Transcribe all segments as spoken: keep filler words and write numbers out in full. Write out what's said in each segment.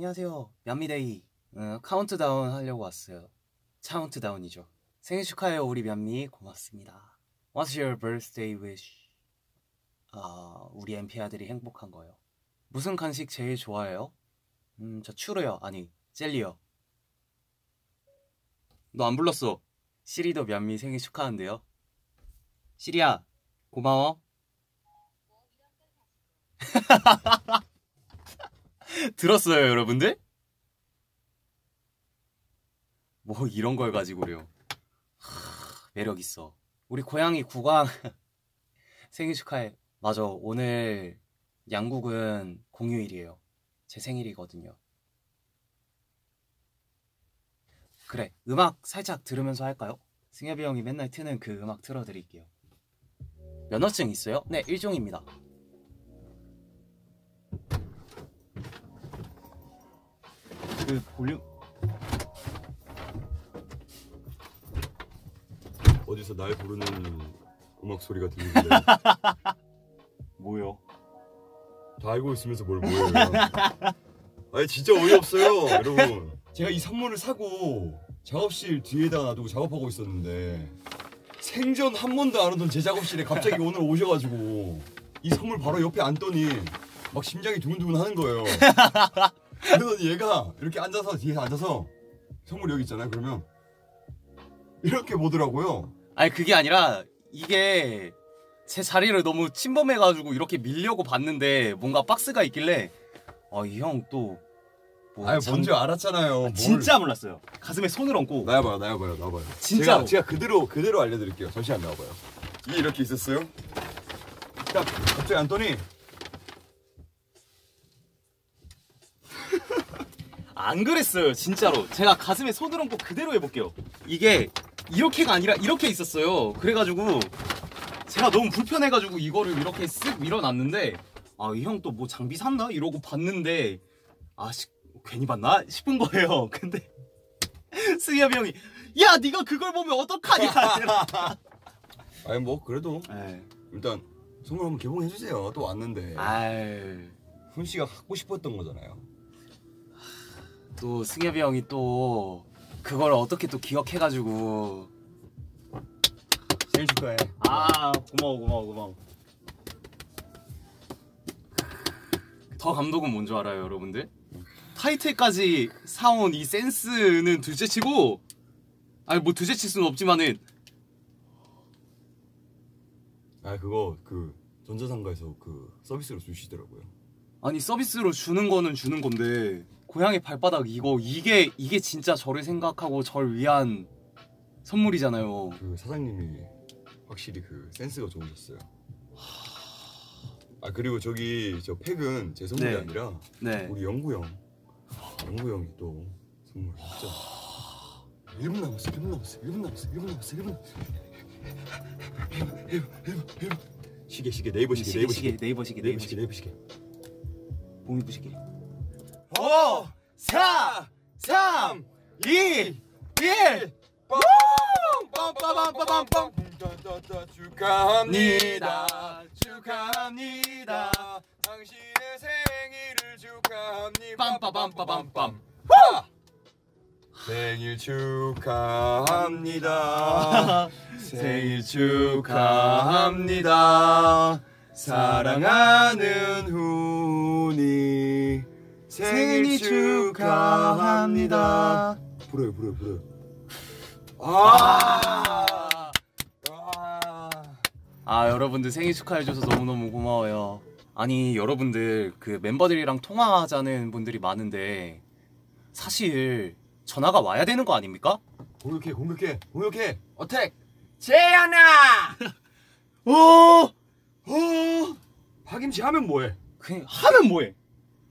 안녕하세요, 맘미데이. 어, 카운트다운 하려고 왔어요. 카운트다운이죠. 생일 축하해요 우리 맘미. 고맙습니다. What's your birthday wish? 아, 우리 엠피 아들이 행복한 거요. 무슨 간식 제일 좋아해요? 음, 저 추르요. 아니, 젤리요. 너 안 불렀어. 시리도 맘미 생일 축하한대요. 시리야, 고마워. 들었어요, 여러분들? 뭐 이런 걸 가지고 그래요. 하, 매력 있어. 우리 고양이 구강 생일 축하해. 맞아, 오늘 양국은 공휴일이에요. 제 생일이거든요. 그래, 음악 살짝 들으면서 할까요? 승엽이 형이 맨날 트는 그 음악 틀어드릴게요. 면허증 있어요? 네, 일종입니다. 그 볼륨 어디서 날 부르는 음악 소리가 들리는데 뭐요? 다 알고 있으면서 뭘 뭐예요? 아니 진짜 어이없어요. 여러분, 제가 이 산물을 사고 작업실 뒤에다 놔두고 작업하고 있었는데 생전 한 번도 안 오던 제 작업실에 갑자기 오늘 오셔가지고 이 선물 바로 옆에 앉더니 막 심장이 두근두근 하는 거예요. 그러더니 얘가 이렇게 앉아서 뒤에 앉아서 선물 여기 있잖아요. 그러면 이렇게 보더라고요. 아니 그게 아니라 이게 제 자리를 너무 침범해가지고 이렇게 밀려고 봤는데 뭔가 박스가 있길래 아, 이 형 또 뭐 아니 참... 뭔지 알았잖아요. 아, 뭘... 진짜 몰랐어요. 가슴에 손을 얹고 나와봐요, 나와봐요, 나와봐요. 진짜 제가, 제가 그대로 그대로 알려드릴게요. 잠시만 나와봐요. 이게 이렇게 있었어요. 딱 갑자기 앉더니 안 그랬어요, 진짜로. 제가 가슴에 손을 얹고 그대로 해볼게요. 이게 이렇게가 아니라 이렇게 있었어요. 그래가지고 제가 너무 불편해가지고 이거를 이렇게 쓱 밀어놨는데 아, 이 형 또 뭐 장비 샀나? 이러고 봤는데 아, 시, 괜히 봤나? 싶은 거예요. 근데 승엽이 형이 야, 네가 그걸 보면 어떡하냐. 아니 뭐 그래도 에이. 일단 선물 한번 개봉해주세요. 또 왔는데 훈씨가 갖고 싶었던 거잖아요. 또 승엽이 형이 또 그걸 어떻게 또 기억해가지고 제일 축하해. 아, 고마워 고마워 고마워. 더 감독은 뭔 줄 알아요, 여러분들? 타이틀까지 사온 이 센스는 둘째치고, 아니 뭐 둘째칠 수는 없지만은 아, 그거 그 전자상가에서 그 서비스로 주시더라고요. 아니 서비스로 주는 거는 주는 건데 고양이 발바닥 이거 이게 이게 진짜 저를 생각하고 저를 위한 선물이잖아요. 그 사장님이 확실히 그 센스가 좋으셨어요. 하... 아 그리고 저기 저 팩은 제 선물이 네. 아니라 네. 우리 영구 형, 영구 형이 또 선물. 진짜. 하... 일 분 남았어, 일 분 남았어, 일 분 남았어, 일 분 남았어, 일 분 남았어. 일 분, 일 분, 일 분, 일 분. 시계, 시계, 네이버 시계, 네이버 시계, 네이버 시계, 네이버 시계, 네이버 시계. 몸이 부시게. 오 사 삼 이 일 뽕뽕뽕뽕뽕뽕 축하합니다 축하합니다 당신의 생일을 축하합니다 빰빠빰빠빰빰 생일 축하합니다 생일 축하합니다 사랑하는 훈이 생일 축하합니다. 불어요, 불어요, 불어요. 아, 아, 아, 여러분들 생일 축하해줘서 너무너무 고마워요. 아니, 여러분들 그 멤버들이랑 통화하자는 분들이 많은데 사실 전화가 와야 되는 거 아닙니까? 공격해, 공격해, 공격해. 어택, 재현아. 오, 오. 박임씨 하면 뭐해? 그냥 하면 뭐해?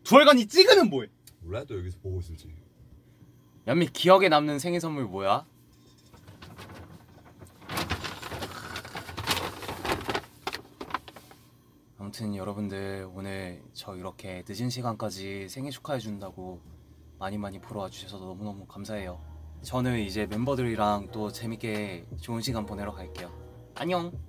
두월간이 찍으면 뭐해? 몰라, 또 여기서 보고 있을지. 얌미, 기억에 남는 생일 선물 뭐야? 아무튼 여러분들 오늘 저 이렇게 늦은 시간까지 생일 축하해준다고 많이 많이 보러 와주셔서 너무너무 감사해요. 저는 이제 멤버들이랑 또 재밌게 좋은 시간 보내러 갈게요. 안녕!